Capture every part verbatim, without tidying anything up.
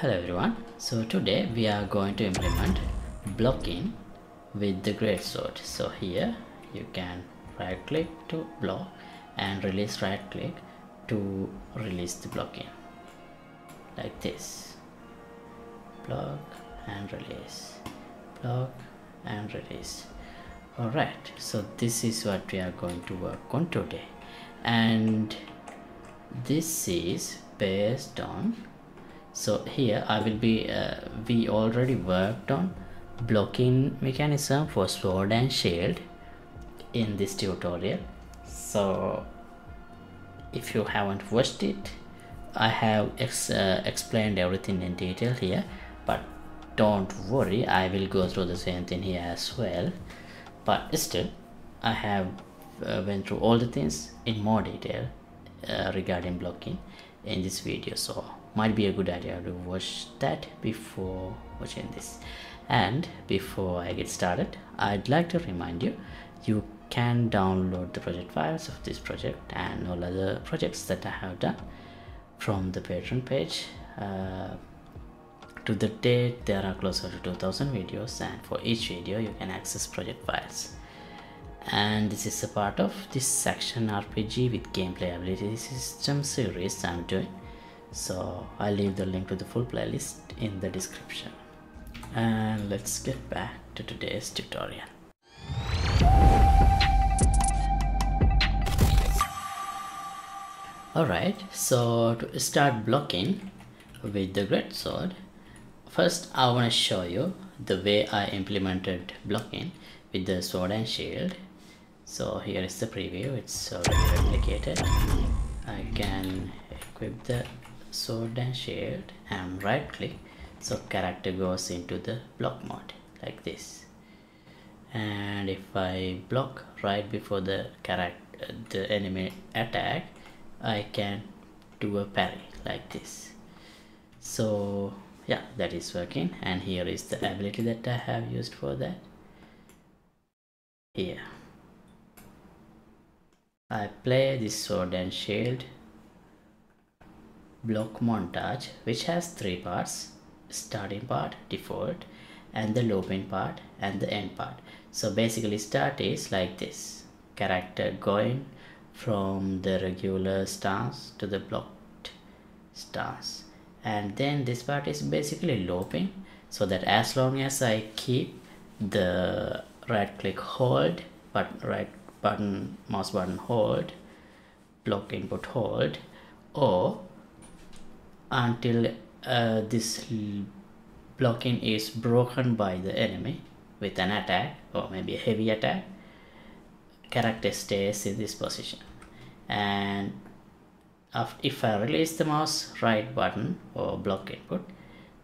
Hello everyone, so today we are going to implement blocking with the greatsword. So here you can right click to block and release right click to release the blocking like this. Block and release, block and release. Alright, so this is what we are going to work on today, and this is based on, so here I will be uh, we already worked on blocking mechanism for sword and shield in this tutorial. So if you haven't watched it, I have ex uh, explained everything in detail here, but don't worry, I will go through the same thing here as well, but still I have uh, went through all the things in more detail uh, regarding blocking in this video, so might be a good idea to watch that before watching this. And before I get started, I'd like to remind you you can download the project files of this project and all other projects that I have done from the Patreon page. Uh, to the date there are closer to two thousand videos, and for each video you can access project files. And this is a part of this Action R P G with Gameplay Ability System series I'm doing, so I'll leave the link to the full playlist in the description. And let's get back to today's tutorial. Alright, so to start blocking with the greatsword, first I want to show you the way I implemented blocking with the sword and shield. So here is the preview, it's already replicated. I can equip the sword and shield and right click, so character goes into the block mode like this. And if I block right before the character, the enemy attack, I can do a parry like this. So yeah, that is working, and here is the ability that I have used for that. Here I play this sword and shield block montage, which has three parts: starting part, default, and the looping part and the end part. So basically start is like this, character going from the regular stance to the blocked stance, and then this part is basically looping, so that as long as I keep the right click hold, but right button mouse button hold, block input hold, or until uh, this blocking is broken by the enemy with an attack or maybe a heavy attack, character stays in this position. And after, if I release the mouse right button or block input,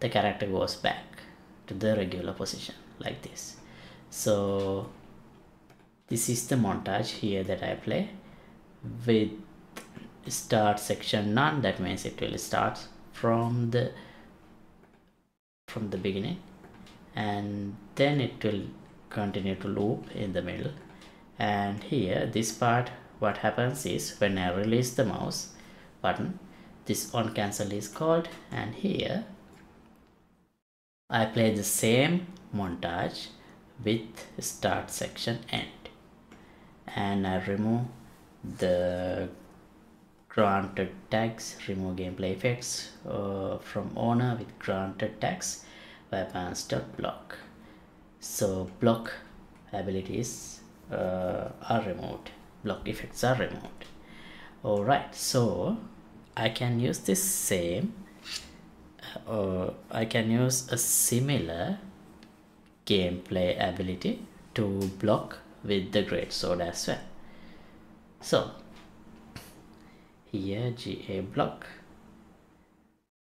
the character goes back to the regular position like this. So this is the montage here that I play with start section none. That means it will start from the from the beginning, and then it will continue to loop in the middle. And here this part, what happens is when I release the mouse button, this on cancel is called, and here I play the same montage with start section end, and I remove the granted tags, remove gameplay effects uh, from owner with granted tags weapons.block. So block abilities uh, are removed, block effects are removed. Alright, so I can use this same or uh, I can use a similar gameplay ability to block with the greatsword as well. So here G A block,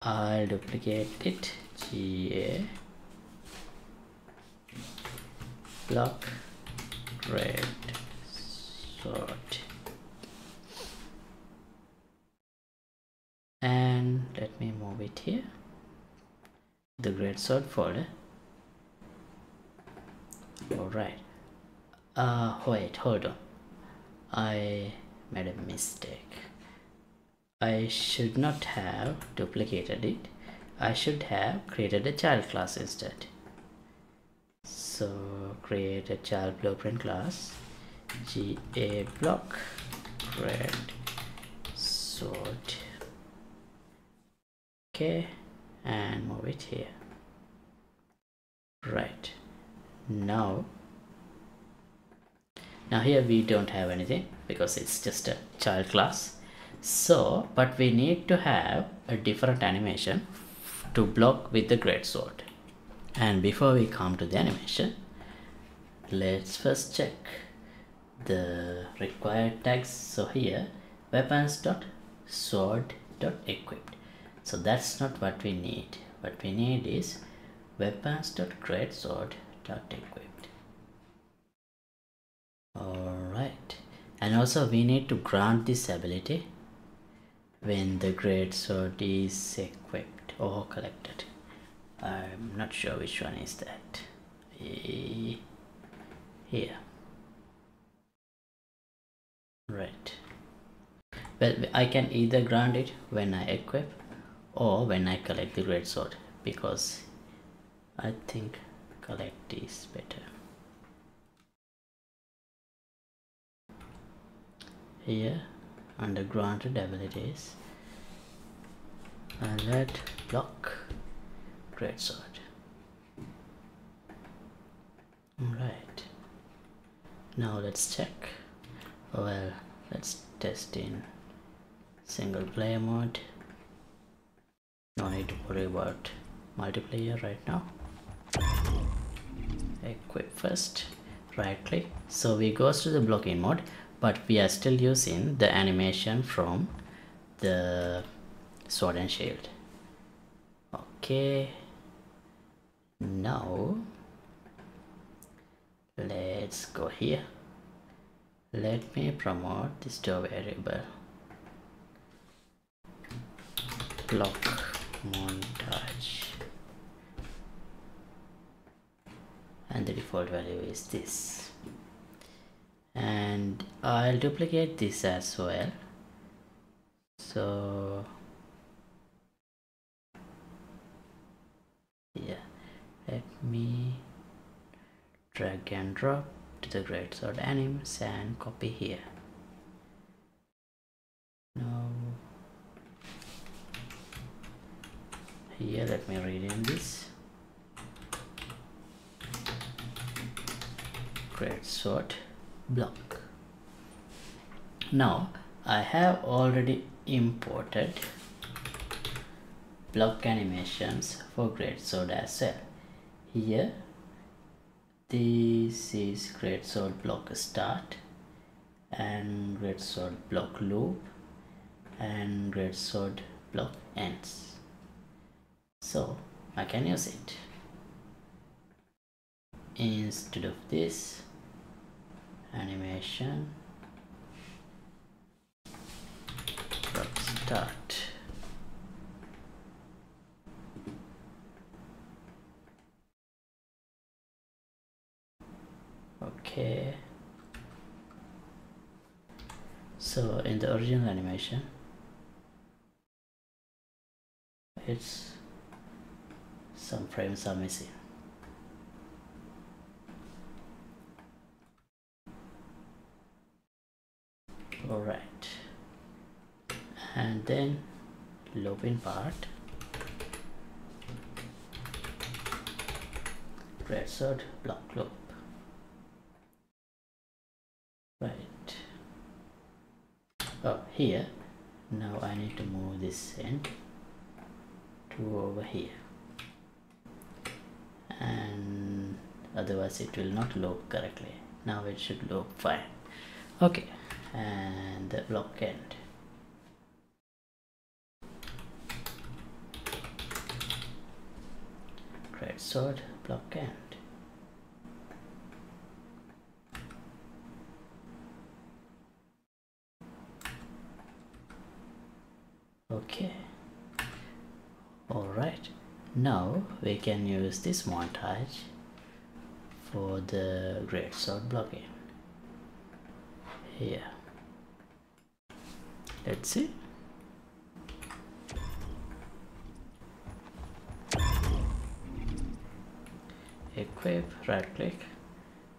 I'll duplicate it, G A block greatsword, and let me move it here, the greatsword folder. Alright, uh, wait, hold on, I made a mistake. I should not have duplicated it. I should have created a child class instead. So create a child blueprint class, G A block great sword. Okay, and move it here. Right, now now here we don't have anything because it's just a child class. So but we need to have a different animation to block with the greatsword. And before we come to the animation, let's first check the required tags. So here weapons dot sword dot equipped, so that's not what we need. What we need is weapons dot greatsword dot equipped. Alright, and also we need to grant this ability when the greatsword is equipped or collected. I'm not sure which one is that. Here. Right. Well, I can either grant it when I equip or when I collect the greatsword, because I think collect is better. Here, under granted abilities, and let block greatsword. Alright, now let's check. Well, let's test in single player mode. No need to worry about multiplayer right now. Equip first, right click. So we goes to the blocking mode, but we are still using the animation from the sword and shield. Okay, now let's go here. Let me promote this to a variable, block montage, and the default value is this, and I'll duplicate this as well. So yeah, let me drag and drop to the greatsword animes and copy here. Now here let me rename this greatsword block. Now I have already imported block animations for greatsword as well. Here this is greatsword block start and greatsword block loop and greatsword block ends. So I can use it instead of this animation block start. Okay, so in the original animation it's some frames are missing. Alright, and then looping part greatsword block loop. Right, oh here, now I need to move this end to over here, and otherwise it will not loop correctly. Now it should loop fine. Okay, and the block end. Greatsword block end. Okay. Alright. Now we can use this montage for the greatsword blocking. Here. Let's see. equip, right click.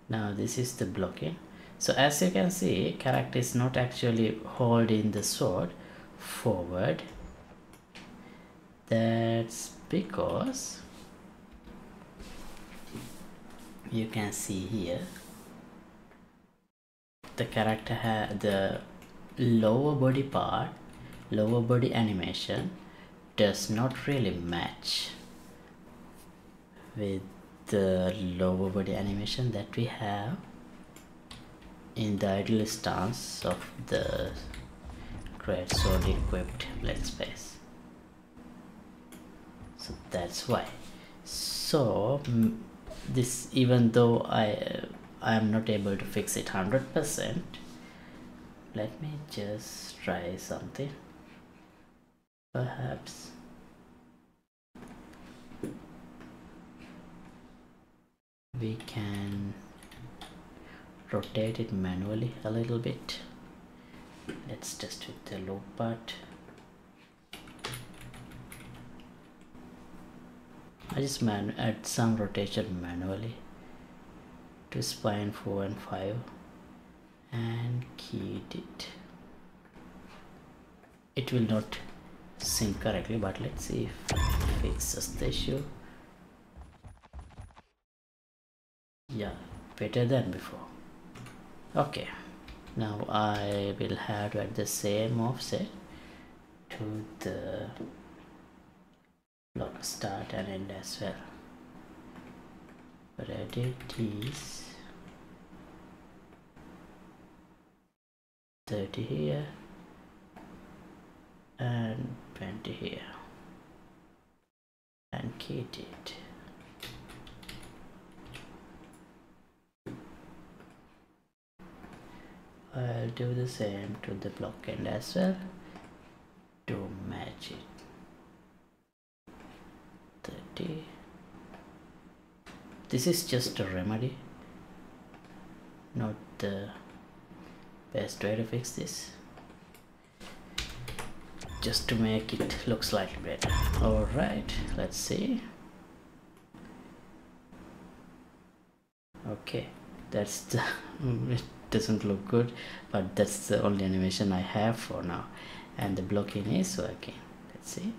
Now this is the blocking. So as you can see, character is not actually holding the sword forward. That's because you can see here the character has the lower body part, lower body animation does not really match with the lower body animation that we have in the idle stance of the greatsword equipped blade space. So that's why. So this, even though I I am not able to fix it one hundred percent, let me just try something. Perhaps we can rotate it manually a little bit. Let's test with the loop part. I just man add some rotation manually to spine four and five and keyed it. It will not sync correctly, but let's see if it fixes the issue. Yeah, better than before. Okay, now I will have to add the same offset to the block start and end as well. But it is thirty here and twenty here and key it. I'll do the same to the block end as well to match it. thirty. This is just a remedy, not the best way to fix this, just to make it look slightly better. Alright, let's see. Okay, that's the it doesn't look good, but that's the only animation I have for now, and the blocking is working. Let's see.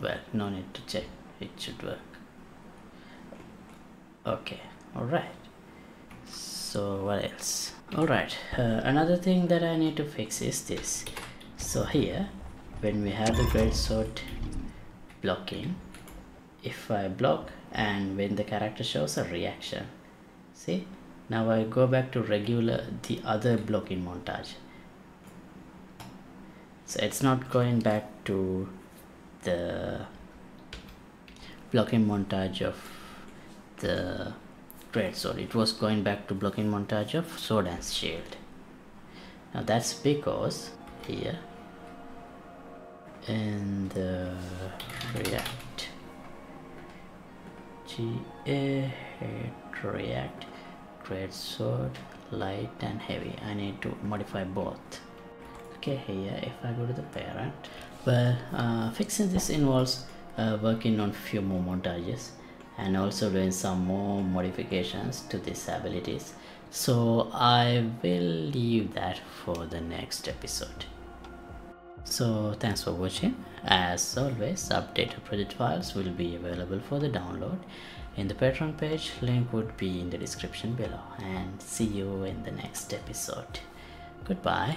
Well, no need to check, it should work. Okay, alright, so what else? Alright, uh, another thing that I need to fix is this. So here, when we have the greatsword blocking, if I block and when the character shows a reaction, see, now I go back to regular, the other blocking montage. So it's not going back to the blocking montage of the greatsword, it was going back to blocking montage of sword and shield. Now that's because here in the React G A React greatsword light and heavy, I need to modify both. Okay, here if I go to the parent, well, uh, fixing this involves uh, working on few more montages and also doing some more modifications to these abilities. So I will leave that for the next episode. So thanks for watching. As always, updated project files will be available for the download in the Patreon page. Link would be in the description below. And see you in the next episode. Goodbye.